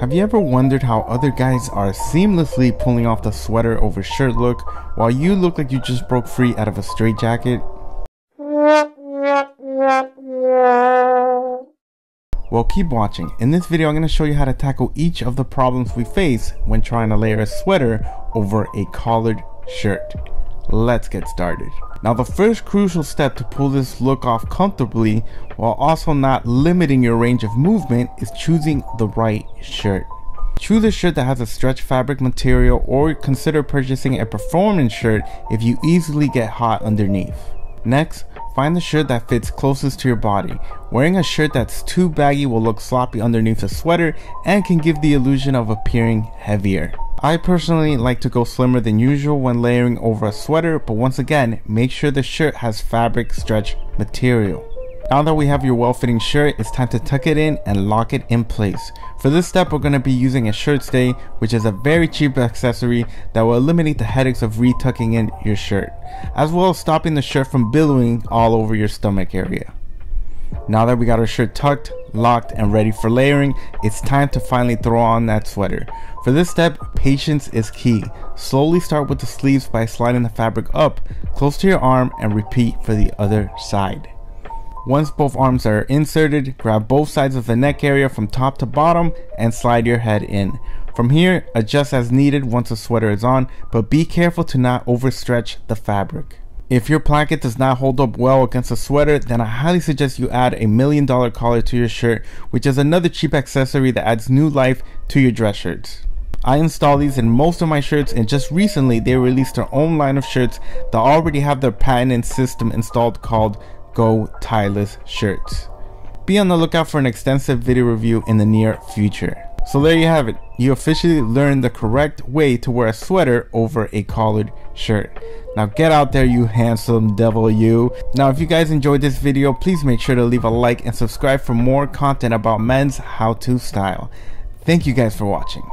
Have you ever wondered how other guys are seamlessly pulling off the sweater over shirt look while you look like you just broke free out of a straitjacket? Well, keep watching. In this video, I'm going to show you how to tackle each of the problems we face when trying to layer a sweater over a collared shirt. Let's get started. Now, the first crucial step to pull this look off comfortably while also not limiting your range of movement is choosing the right shirt. Choose a shirt that has a stretch fabric material, or consider purchasing a performance shirt if you easily get hot underneath. Next, find the shirt that fits closest to your body. Wearing a shirt that's too baggy will look sloppy underneath a sweater and can give the illusion of appearing heavier. I personally like to go slimmer than usual when layering over a sweater, but once again, make sure the shirt has fabric stretch material. Now that we have your well-fitting shirt, it's time to tuck it in and lock it in place. For this step, we're going to be using a shirt stay, which is a very cheap accessory that will eliminate the headaches of retucking in your shirt, as well as stopping the shirt from billowing all over your stomach area. Now that we got our shirt tucked, locked, and ready for layering, it's time to finally throw on that sweater. For this step, patience is key. Slowly start with the sleeves by sliding the fabric up close to your arm and repeat for the other side. Once both arms are inserted, grab both sides of the neck area from top to bottom and slide your head in. From here, adjust as needed once the sweater is on, but be careful to not overstretch the fabric. If your blanket does not hold up well against a sweater, then I highly suggest you add a $1 million collar to your shirt, which is another cheap accessory that adds new life to your dress shirts. I install these in most of my shirts, and just recently they released their own line of shirts that already have their patented system installed called GoTielessShirt. Be on the lookout for an extensive video review in the near future. So there you have it. You officially learned the correct way to wear a sweater over a collared shirt. Now get out there, you handsome devil, you. Now, if you guys enjoyed this video, please make sure to leave a like and subscribe for more content about men's how-to style. Thank you guys for watching.